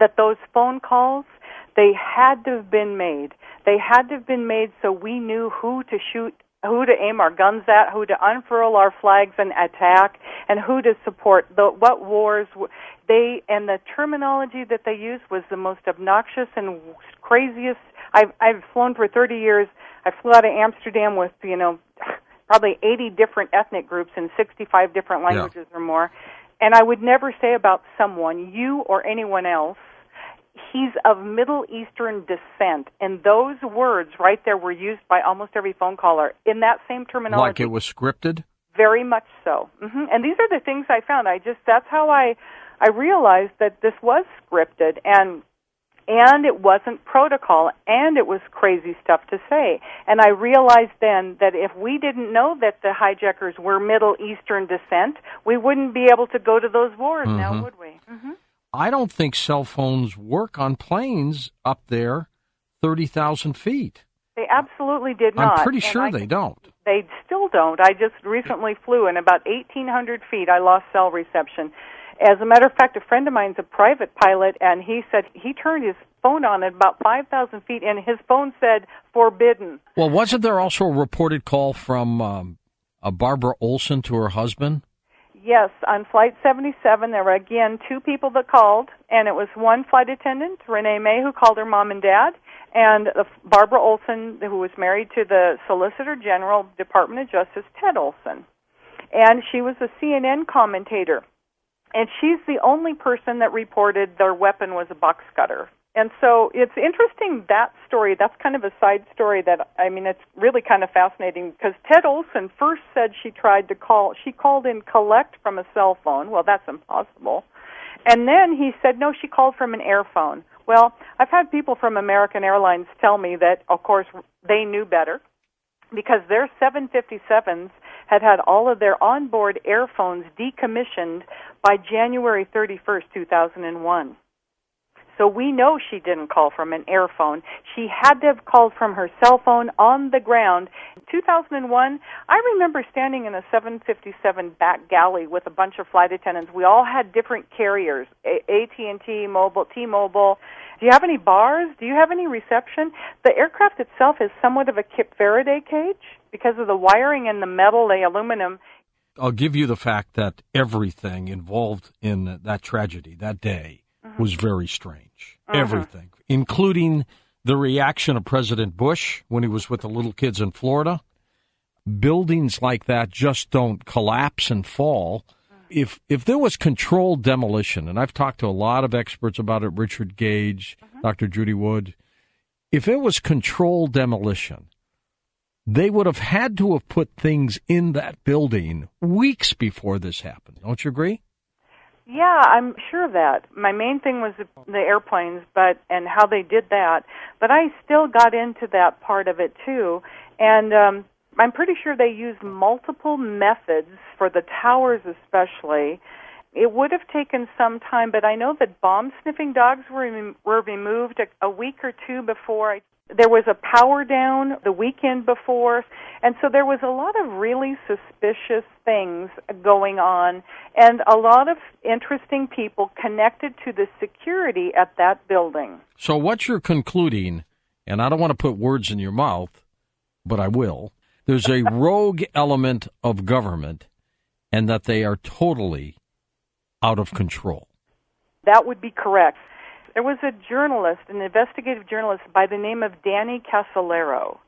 that those phone calls, they had to have been made. They had to have been made so we knew who to shoot, who to aim our guns at, who to unfurl our flags and attack, and who to support, what wars. And the terminology that they used was the most obnoxious and craziest. I've flown for 30 years. I flew out of Amsterdam with, probably 80 different ethnic groups in 65 different languages or more. And I would never say about someone, you or anyone else, he's of Middle Eastern descent. And those words right there were used by almost every phone caller in that same terminology. Like it was scripted? Very much so. Mm-hmm. And these are the things I found. That's how I realized that this was scripted, and it wasn't protocol, and it was crazy stuff to say. And I realized then that if we didn't know that the hijackers were Middle Eastern descent, we wouldn't be able to go to those wars mm-hmm. now, would we? Mm-hmm. I don't think cell phones work on planes up there 30,000 feet. They absolutely did not. I'm pretty sure they don't. They still don't. I just recently flew, and about 1,800 feet I lost cell reception. As a matter of fact, a friend of mine's a private pilot, and he said he turned his phone on at about 5,000 feet, and his phone said, forbidden. Well, wasn't there also a reported call from Barbara Olson to her husband? Yes, on Flight 77, there were, again, two people that called, and it was one flight attendant, Renee May, who called her mom and dad, and Barbara Olson, who was married to the Solicitor General, Department of Justice, Ted Olson. And she was a CNN commentator. And she's the only person that reported their weapon was a box cutter. And so it's interesting, that story, that's kind of a side story that, I mean, it's really kind of fascinating because Ted Olson first said she called in collect from a cell phone. Well, that's impossible. And then he said, no, she called from an air phone. Well, I've had people from American Airlines tell me that, of course, they knew better because their 757s had all of their onboard airphones decommissioned by January 31st, 2001. So we know she didn't call from an airphone. She had to have called from her cell phone on the ground. In 2001, I remember standing in a 757 back galley with a bunch of flight attendants. We all had different carriers, AT&T, T-Mobile. Do you have any bars? Do you have any reception? The aircraft itself is somewhat of a Kip Faraday cage because of the wiring and the metal, the aluminum. I'll give you the fact that everything involved in that tragedy that day mm-hmm. was very strange. Mm-hmm. Everything, including the reaction of President Bush when he was with the little kids in Florida. Buildings like that just don't collapse and fall. If there was controlled demolition, and I've talked to a lot of experts about it, Richard Gage, mm-hmm. Dr. Judy Wood, if it was controlled demolition, they would have had to have put things in that building weeks before this happened. Don't you agree? Yeah, I'm sure of that. My main thing was the airplanes and how they did that. But I still got into that part of it, too. And I'm pretty sure they used multiple methods for the towers especially. It would have taken some time, but I know that bomb-sniffing dogs were removed a week or two before. There was a power down the weekend before, and so there was a lot of really suspicious things going on and a lot of interesting people connected to the security at that building. So what you're concluding, and I don't want to put words in your mouth, but I will, there's a rogue element of government and that they are totally out of control. That would be correct. There was a journalist, an investigative journalist by the name of Danny Casolero.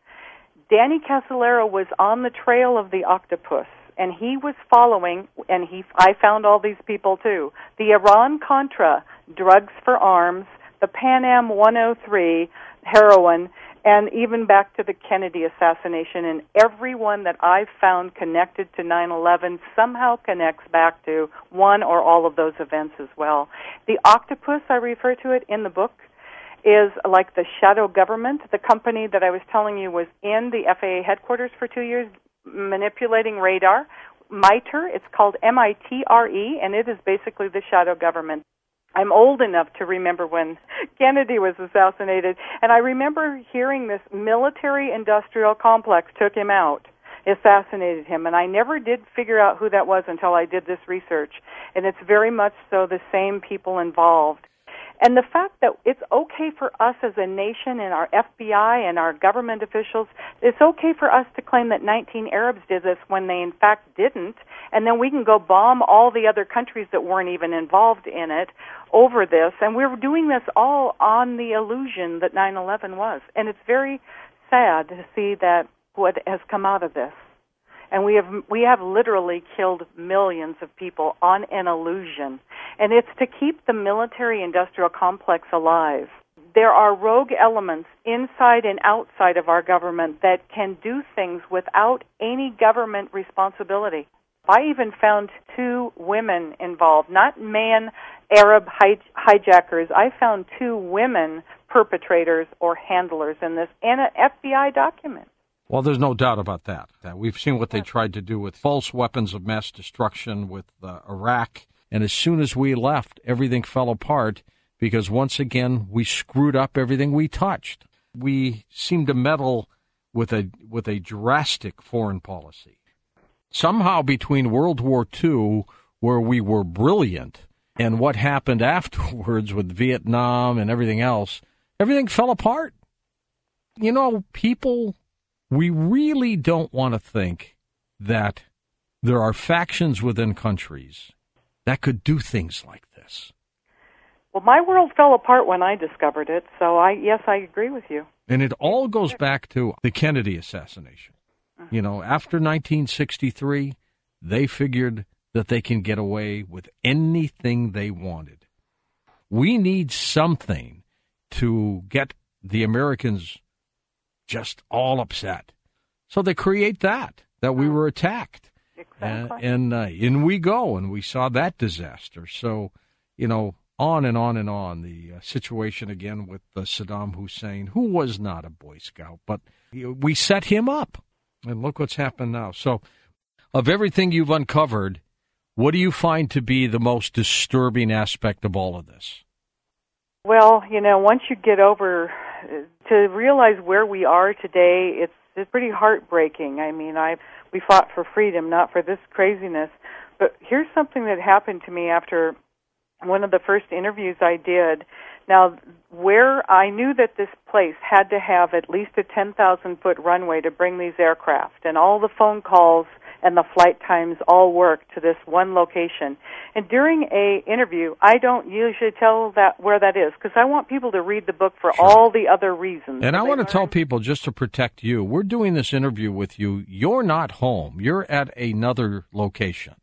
Danny Casolero was on the trail of the octopus, and he was following, and I found all these people too, the Iran-Contra, drugs for arms, the Pan Am 103, heroin, and even back to the Kennedy assassination, and everyone that I've found connected to 9/11 somehow connects back to one or all of those events as well. The octopus, I refer to it in the book, is like the shadow government. The company that I was telling you was in the FAA headquarters for 2 years manipulating radar. MITRE, it's called M-I-T-R-E, and it is basically the shadow government. I'm old enough to remember when Kennedy was assassinated, and I remember hearing this military-industrial complex took him out, assassinated him, and I never did figure out who that was until I did this research, and it's very much so the same people involved. And the fact that it's okay for us as a nation and our FBI and our government officials, it's okay for us to claim that 19 Arabs did this when they in fact didn't, and then we can go bomb all the other countries that weren't even involved in it over this, and we're doing this all on the illusion that 9/11 was. And it's very sad to see that what has come out of this. And we have literally killed millions of people on an illusion. And it's to keep the military-industrial complex alive. There are rogue elements inside and outside of our government that can do things without any government responsibility. I even found 2 women involved, not man Arab hijackers. I found 2 women perpetrators or handlers in this in an FBI document. Well, there's no doubt about that. We've seen what they tried to do with false weapons of mass destruction with Iraq. And as soon as we left, everything fell apart because, once again, we screwed up everything we touched. We seem to meddle with a drastic foreign policy. Somehow between World War II, where we were brilliant, and what happened afterwards with Vietnam and everything else, everything fell apart. You know, people, we really don't want to think that there are factions within countries that could do things like this. Well, my world fell apart when I discovered it, so I agree with you. And it all goes back to the Kennedy assassination. You know, after 1963, they figured that they can get away with anything they wanted. We need something to get the Americans just all upset. So they create that we were attacked. Exactly. And in we go, and we saw that disaster. So, you know, on and on and on. The situation again with Saddam Hussein, who was not a Boy Scout, but we set him up. And look what's happened now. So of everything you've uncovered, what do you find to be the most disturbing aspect of all of this? Well, you know, once you get over to realize where we are today, it's pretty heartbreaking. I mean, we fought for freedom, not for this craziness. But here's something that happened to me after one of the first interviews I did. Now, where I knew that this place had to have at least a 10,000-foot runway to bring these aircraft, and all the phone calls and the flight times all worked to this one location. And during a interview, I don't usually tell that where that is because I want people to read the book for all the other reasons. And I want to tell people, just to protect you, we're doing this interview with you. You're not home. You're at another location.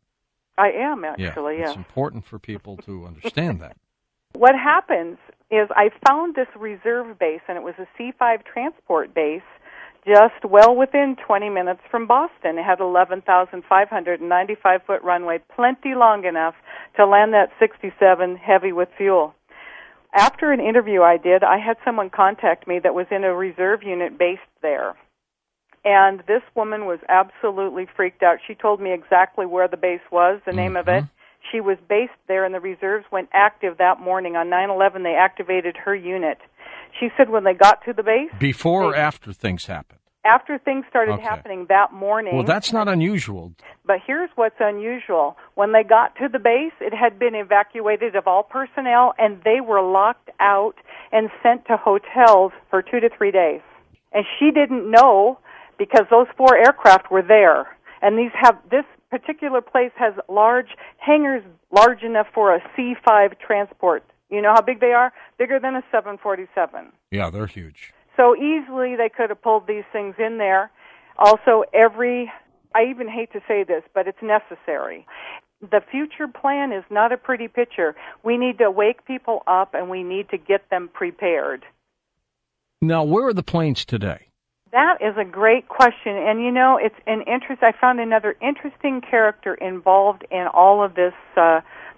I am, actually, yeah. It's important for people to understand that. What happens is I found this reserve base, and it was a C-5 transport base just well within 20 minutes from Boston. It had 11,595-foot runway, plenty long enough to land that 67 heavy with fuel. After an interview I did, I had someone contact me that was in a reserve unit based there. And this woman was absolutely freaked out. She told me exactly where the base was, the name of it. She was based there, and the reserves went active that morning. On 9/11, they activated her unit. She said when they got to the base... Before or after things happened? After things started happening that morning. Well, that's not unusual. But here's what's unusual. When they got to the base, it had been evacuated of all personnel, and they were locked out and sent to hotels for 2 to 3 days. And she didn't know because those 4 aircraft were there. And these have... this particular place has large hangars large enough for a C-5 transport. You know how big they are? Bigger than a 747. Yeah, they're huge. So easily they could have pulled these things in there. Also, I even hate to say this, but it's necessary. The future plan is not a pretty picture. We need to wake people up, and we need to get them prepared. Now, where are the planes today? That is a great question, and you know, it's I found another interesting character involved in all of this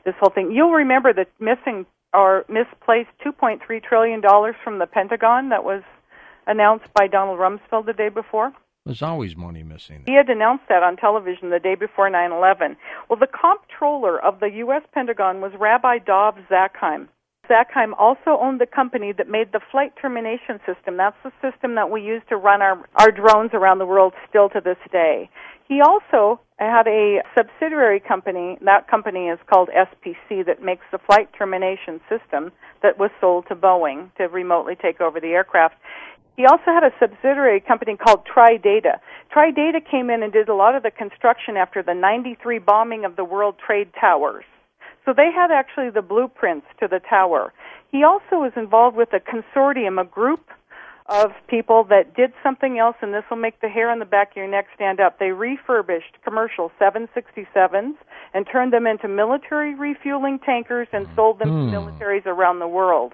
this whole thing. You'll remember the missing or misplaced $2.3 trillion from the Pentagon that was announced by Donald Rumsfeld the day before. There's always money missing. He had announced that on television the day before 9/11. Well, the comptroller of the U.S. Pentagon was Rabbi Dov Zakheim. Zakheim also owned the company that made the flight termination system. That's the system that we use to run our drones around the world still to this day. He also had a subsidiary company. That company is called SPC that makes the flight termination system that was sold to Boeing to remotely take over the aircraft. He also had a subsidiary company called TriData. TriData came in and did a lot of the construction after the 93 bombing of the World Trade Towers. So they had actually the blueprints to the tower. He also was involved with a consortium, a group of people that did something else, and this will make the hair on the back of your neck stand up. They refurbished commercial 767s and turned them into military refueling tankers and sold them to militaries around the world.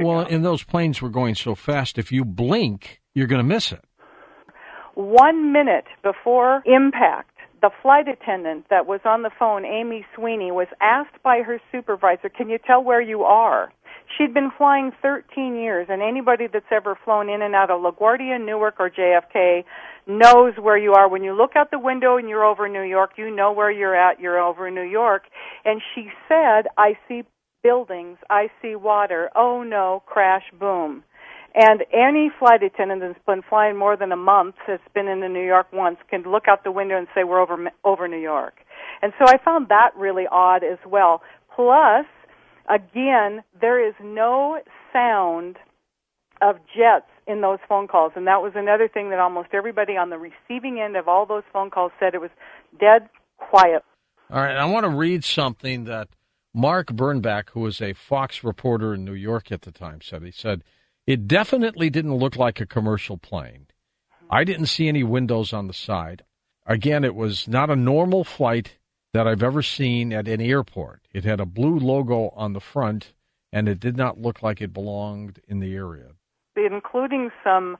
Well, and those planes were going so fast, if you blink, you're going to miss it. 1 minute before impact, the flight attendant that was on the phone, Amy Sweeney, was asked by her supervisor, "Can you tell where you are?" She'd been flying 13 years, and anybody that's ever flown in and out of LaGuardia, Newark, or JFK knows where you are. When you look out the window and you're over New York, you know where you're at, you're over New York. And she said, "I see buildings, I see water, oh no, crash, boom." And any flight attendant that's been flying more than a month, that's been in New York once, can look out the window and say, "We're over New York." And so I found that really odd as well. Plus, again, there is no sound of jets in those phone calls, and that was another thing that almost everybody on the receiving end of all those phone calls said. It was dead quiet. All right, I want to read something that Mark Birnbach, who was a Fox reporter in New York at the time, said. He said, "It definitely didn't look like a commercial plane. I didn't see any windows on the side. Again, it was not a normal flight that I've ever seen at any airport. It had a blue logo on the front, and it did not look like it belonged in the area." Including some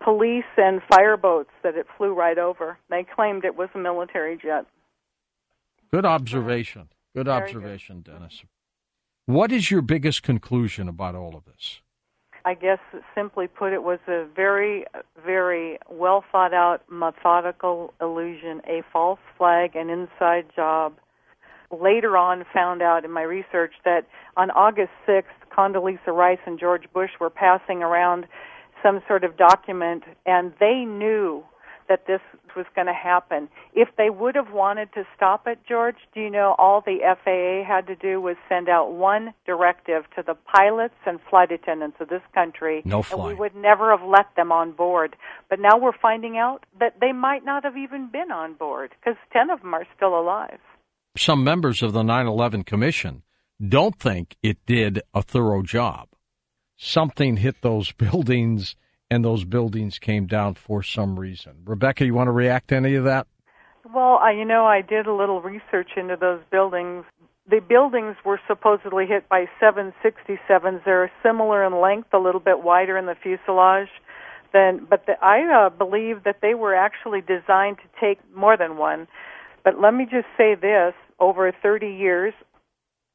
police and fire boats that it flew right over. They claimed it was a military jet. Good observation. Good observation, Dennis. What is your biggest conclusion about all of this? I guess, simply put, it was a very, very well-thought-out, methodical illusion, a false flag, an inside job. Later on, found out in my research that on August 6th, Condoleezza Rice and George Bush were passing around some sort of document, and they knew that this was going to happen. If they would have wanted to stop it, George, do you know all the FAA had to do was send out one directive to the pilots and flight attendants of this country, no flying, and we would never have let them on board. But now we're finding out that they might not have even been on board, because 10 of them are still alive. Some members of the 9/11 Commission don't think it did a thorough job. Something hit those buildings, and those buildings came down for some reason. Rebekah, you want to react to any of that? Well, I did a little research into those buildings. The buildings were supposedly hit by 767s. They're similar in length, a little bit wider in the fuselage. I believe that they were actually designed to take more than one. But let me just say this, over 30 years,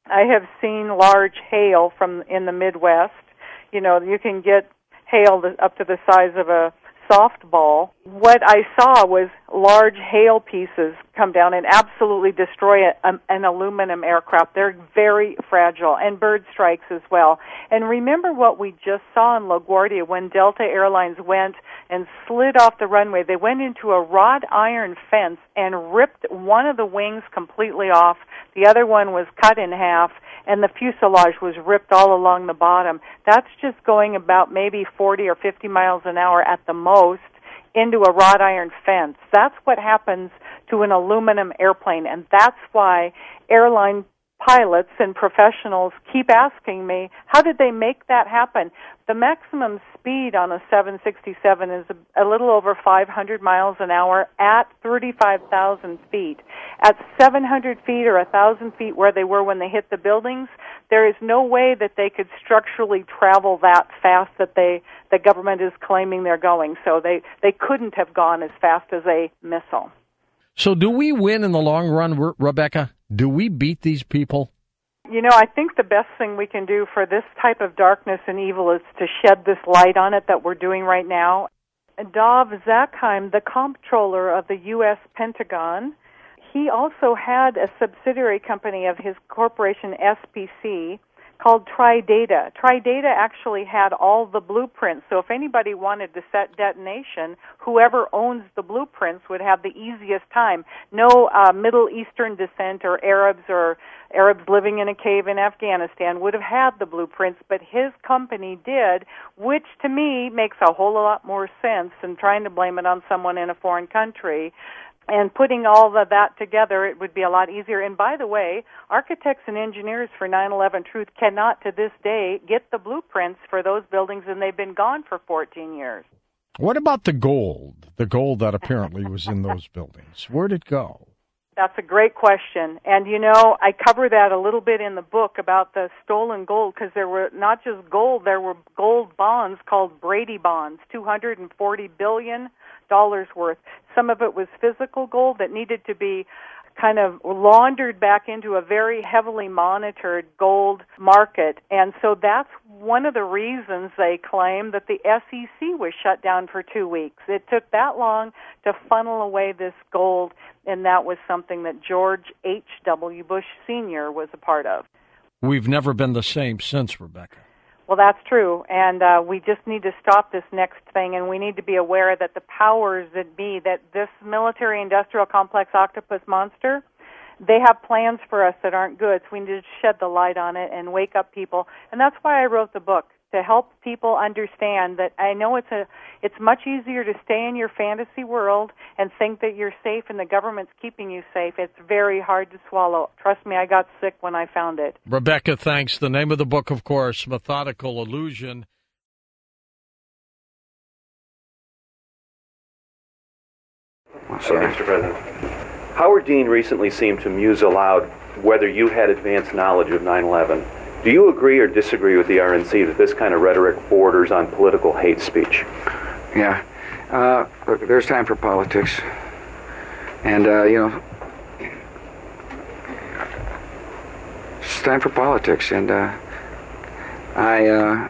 I have seen large hail in the Midwest. You know, you can get hail up to the size of a softball. What I saw was large hail pieces come down and absolutely destroy an aluminum aircraft. They're very fragile, and bird strikes as well. And remember what we just saw in LaGuardia when Delta Airlines went and slid off the runway. They went into a wrought iron fence and ripped one of the wings completely off. The other one was cut in half, and the fuselage was ripped all along the bottom. That's just going about maybe 40 or 50 miles an hour at the most into a wrought iron fence. That's what happens to an aluminum airplane, and that's why airline pilots and professionals keep asking me, how did they make that happen? The maximum speed on a 767 is a little over 500 miles an hour at 35,000 feet. At 700 feet or 1,000 feet where they were when they hit the buildings, there is no way that they could structurally travel that fast that the government is claiming they're going. So they couldn't have gone as fast as a missile. So do we win in the long run, Rebekah? Do we beat these people? I think the best thing we can do for this type of darkness and evil is to shed this light on it that we're doing right now. Dov Zakheim, the comptroller of the U.S. Pentagon, he also had a subsidiary company of his corporation, SPC, called TriData. TriData actually had all the blueprints, so if anybody wanted to set detonation, whoever owns the blueprints would have the easiest time. No Middle Eastern descent or Arabs living in a cave in Afghanistan would have had the blueprints, but his company did, which to me makes a whole lot more sense than trying to blame it on someone in a foreign country. And putting all of that together, it would be a lot easier. And by the way, architects and engineers for 9/11 Truth cannot to this day get the blueprints for those buildings, and they've been gone for 14 years. What about the gold? The gold that apparently was in those buildings. Where'd it go? That's a great question. And, you know, I cover that a little bit in the book about the stolen gold, because there were not just gold, there were gold bonds called Brady Bonds, $240 billion worth. Some of it was physical gold that needed to be kind of laundered back into a very heavily monitored gold market. And so that's one of the reasons they claim that the SEC was shut down for 2 weeks. It took that long to funnel away this gold, and that was something that George H.W. Bush Sr. was a part of. We've never been the same since, Rebekah. Well, that's true, and we just need to stop this next thing, and we need to be aware that the powers that be, that this military-industrial complex octopus monster, they have plans for us that aren't good, so we need to shed the light on it and wake up people. And that's why I wrote the book, to help people understand that I know it's much easier to stay in your fantasy world and think that you're safe and the government's keeping you safe. It's very hard to swallow. Trust me, I got sick when I found it. Rebekah, thanks. The name of the book, of course, Methodical Illusion. Mr. President, Howard Dean recently seemed to muse aloud whether you had advanced knowledge of 9/11. Do you agree or disagree with the RNC that this kind of rhetoric borders on political hate speech? Yeah. Look, there's time for politics. And, you know, it's time for politics. And I